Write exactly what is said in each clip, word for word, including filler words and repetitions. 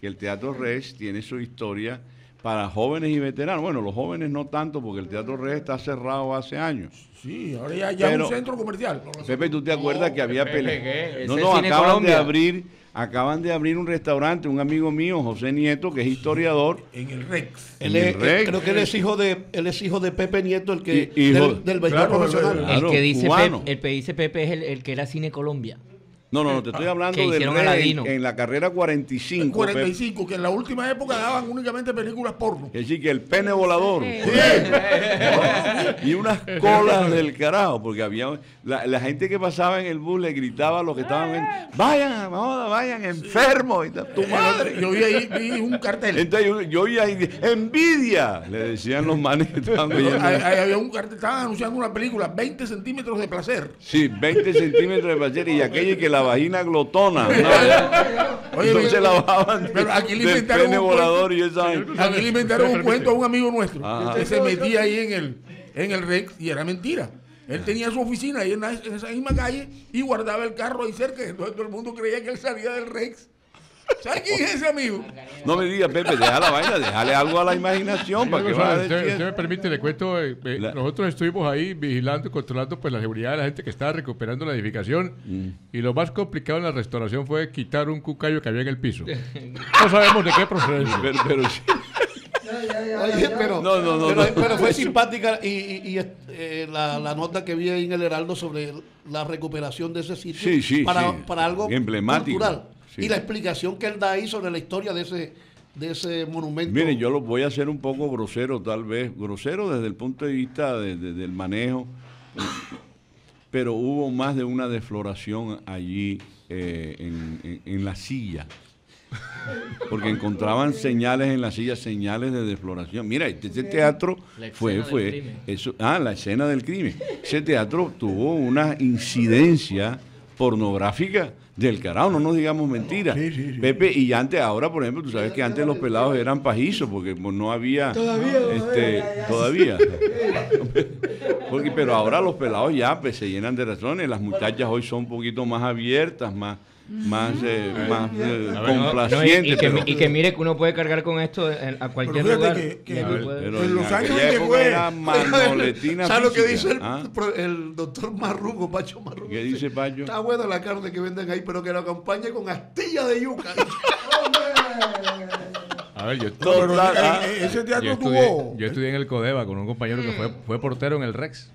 que el Teatro Rex tiene su historia para jóvenes y veteranos. Bueno, los jóvenes no tanto, porque el Teatro Rex está cerrado hace años. Sí, ahora ya, ya es un centro comercial. Pepe, ¿tú te acuerdas no, que había P L G? No, no, acaban Colombia. de abrir, acaban de abrir un restaurante, un amigo mío, José Nieto, que es historiador. En el Rex. Él es, en el Rex. Creo que él es hijo de, él es hijo de Pepe Nieto, el que y, hijo, del, del béisbol claro, profesional. El, claro, el que dice Pepe, el que dice Pepe es el, el que era Cine Colombia. No, no, no, te estoy hablando de en, en la carrera cuarenta y cinco. El cuarenta y cinco, que en la última época daban únicamente películas porno. Es decir, que el pene volador. Sí. Sí. Y unas colas del carajo, porque había la, la gente que pasaba en el bus le gritaba a los que estaban en, vayan, vamos, vayan, enfermos. Y tu madre. Yo vi ahí vi un cartel. Entonces yo vi ahí, envidia, le decían los manes. Ahí había un cartel, estaban anunciando una película, veinte centímetros de placer. Sí, veinte centímetros de placer, y aquella que la La vagina glotona. ¿No? Oye, entonces la bajaban. Pero aquí le inventaron un cuento, y esa... aquí le inventaron un cuento a un amigo nuestro. Ajá. Que se metía ahí en el, en el Rex, y era mentira. Él tenía su oficina ahí en, la, en esa misma calle y guardaba el carro ahí cerca. Entonces todo el mundo creía que él salía del Rex. ¿Sabes quién es ese amigo? No me digas, Pepe, deja la vaina, déjale algo a la imaginación. Sí, para que vaya a decir. Usted, usted me permite, le cuento, eh, eh, la... nosotros estuvimos ahí vigilando y controlando pues la seguridad de la gente que estaba recuperando la edificación, mm. y lo más complicado en la restauración fue quitar un cucayo que había en el piso. No sabemos de qué procedencia. Pero, pero sí. Oye, pero, no, no, no, pero, no. pero fue simpática y, y, y eh, la, la nota que vi ahí en el Heraldo sobre la recuperación de ese sitio, sí, sí, para, sí. para algo emblemático, cultural. Sí. Y la explicación que él da ahí sobre la historia de ese, de ese monumento. Mire, yo lo voy a hacer un poco grosero, tal vez. Grosero desde el punto de vista de, de, del manejo. Pero hubo más de una defloración allí eh, en, en, en la silla. Porque encontraban señales en la silla, señales de defloración. Mira, este teatro fue... fue eso, ah, la escena del crimen. Ese teatro tuvo una incidencia pornográfica del carajo, no nos digamos mentiras. Sí, sí, sí. Pepe, y antes, ahora, por ejemplo, tú sabes que antes los pelados eran pajizos porque no había... Todavía. Este, todavía. porque, pero ahora los pelados ya pues, se llenan de razones. Las muchachas hoy son un poquito más abiertas, más... más, eh, más eh, complaciente. No, y, y, que, y que mire que uno puede cargar con esto en, a cualquier lugar. Que, que, a ver, pero en los años que fue, ¿sabes lo que dice el, ¿Ah? el doctor Marrugo, Pacho Marrugo? ¿Qué dice Pacho? Está buena la carne que venden ahí, pero que la acompañe con astillas de yuca. A ver, yo estudié, no, la, la, ese teatro yo estudié, tuvo. Yo estudié en el Codeba con un compañero que fue, fue portero en el Rex.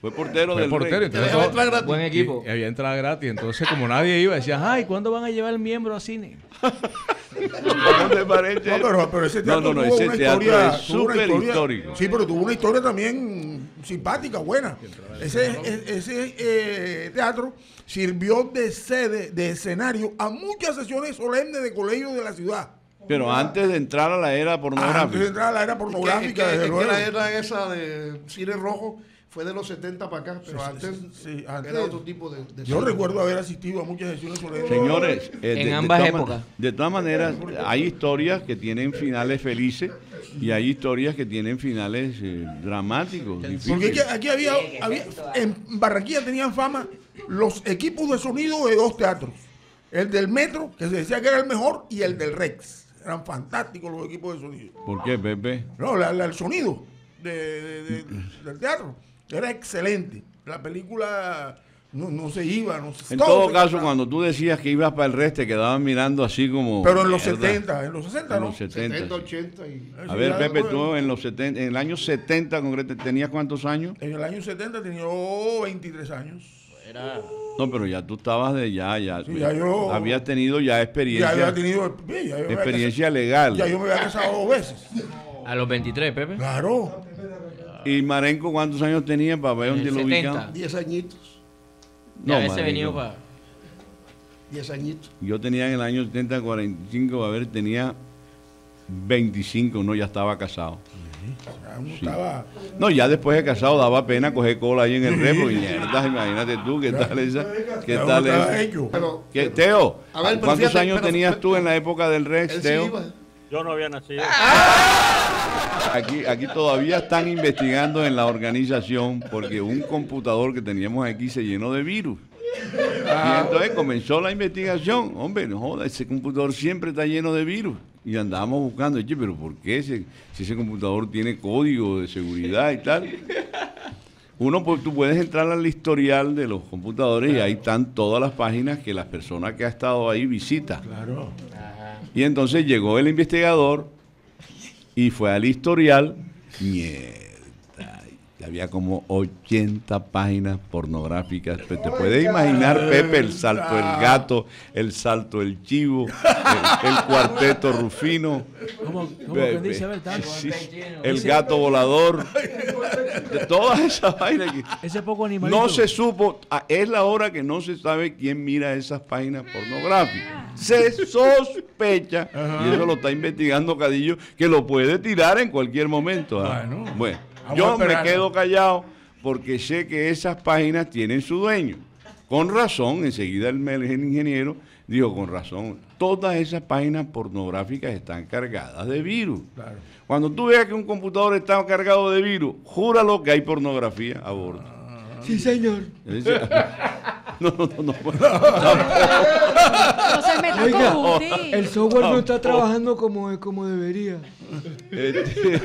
Fue portero Fue del portero, Rey. Entonces, había entrada gratis. Buen equipo. Y, y había entrada gratis. Entonces, como nadie iba, decían, ay, ¿cuándo van a llevar el miembro a cine? ¿Cómo te parece? No, pero, pero ese teatro no, no, no, tuvo ese una teatro historia, es súper histórico. Sí, pero tuvo una historia también simpática, buena. Ese, ese eh, teatro sirvió de sede, de escenario, a muchas sesiones solemnes de colegios de la ciudad. Pero antes de entrar a la era pornográfica. Antes de entrar a la era pornográfica, desde luego. La era esa de cine rojo fue de los setenta para acá, pero sí, antes, sí, antes era otro tipo de... de yo serie. recuerdo haber asistido a muchas sesiones sobre... Señores, eh, de, en ambas de todas épocas. Man, de todas maneras, hay historias que tienen finales felices y hay historias que tienen finales eh, dramáticos. Porque aquí, aquí había, había... En Barranquilla tenían fama los equipos de sonido de dos teatros. El del Metro, que se decía que era el mejor, y el del Rex. Eran fantásticos los equipos de sonido. ¿Por qué, Pepe? No, la, la, el sonido de, de, de, del teatro era excelente. La película no, no se iba. No se, en todo, todo caso, cuando tú decías que ibas para el Rex, te quedaban mirando así como... Pero en los ¿verdad? setenta, en los sesenta, en ¿no? En los setenta, setenta, ochenta. Y... A ver, Pepe, tú en los setenta, en el año setenta, concretamente, ¿tenías cuántos años? En el año setenta tenía oh, veintitrés años. Era... No, pero ya tú estabas de ya, ya, sí, ya yo, habías tenido ya experiencia. Ya había tenido ya yo experiencia casado, legal. Ya yo me había casado dos veces. A los veintitrés, Pepe. Claro. ¿Y Marenco cuántos años tenía para ver dónde lo ubicaban? Diez añitos. No, ya ese venido para... Diez añitos. Yo tenía en el año setenta, cuarenta y cinco, a ver, tenía veinticinco, no, ya estaba casado. Sí. No, ya después de casado daba pena coger cola ahí en el Repo. Y mierda, imagínate tú, ¿qué tal esa? ¿Qué tal esa? ¿Qué, Teo, ¿cuántos años tenías tú en la época del Rex, Teo? Yo no había nacido. Aquí, aquí todavía están investigando en la organización porque un computador que teníamos aquí se llenó de virus. Ah. Y entonces comenzó la investigación. Hombre, no joda, ese computador siempre está lleno de virus. Y andamos buscando, che, pero ¿por qué ese, si ese computador tiene código de seguridad y tal? Uno, pues, tú puedes entrar al historial de los computadores, claro, y ahí están todas las páginas que la persona que ha estado ahí visita. Claro. Ajá. Y entonces llegó el investigador y fue al historial. Mierda, había como ochenta páginas pornográficas. Te puedes imaginar, Pepe, el salto del gato, el salto del chivo, el, el cuarteto Rufino. ¿Cómo, cómo Pepe, que dice, sí, el gato volador? De todas esas vainas que ese poco animalito. No se supo, es la hora que no se sabe quién mira esas páginas pornográficas. Se sospecha, ajá, y eso lo está investigando Cadillo, que lo puede tirar en cualquier momento. ¿Ah? Bueno, bueno, yo me quedo callado porque sé que esas páginas tienen su dueño. Con razón, enseguida el, el ingeniero dijo, con razón, todas esas páginas pornográficas están cargadas de virus. Claro. Cuando tú veas que un computador está cargado de virus, júralo que hay pornografía a bordo. Ah, sí, señor. No, no, no. No, no, no se meta. Oiga, con usted. El software no está trabajando como, como debería. Este...